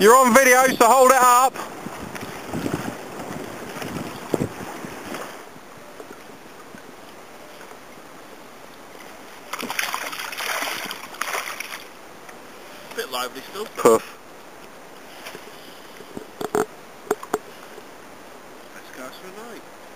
You're on video, so hold it up. Bit lively still. Puff. Let's go for a night.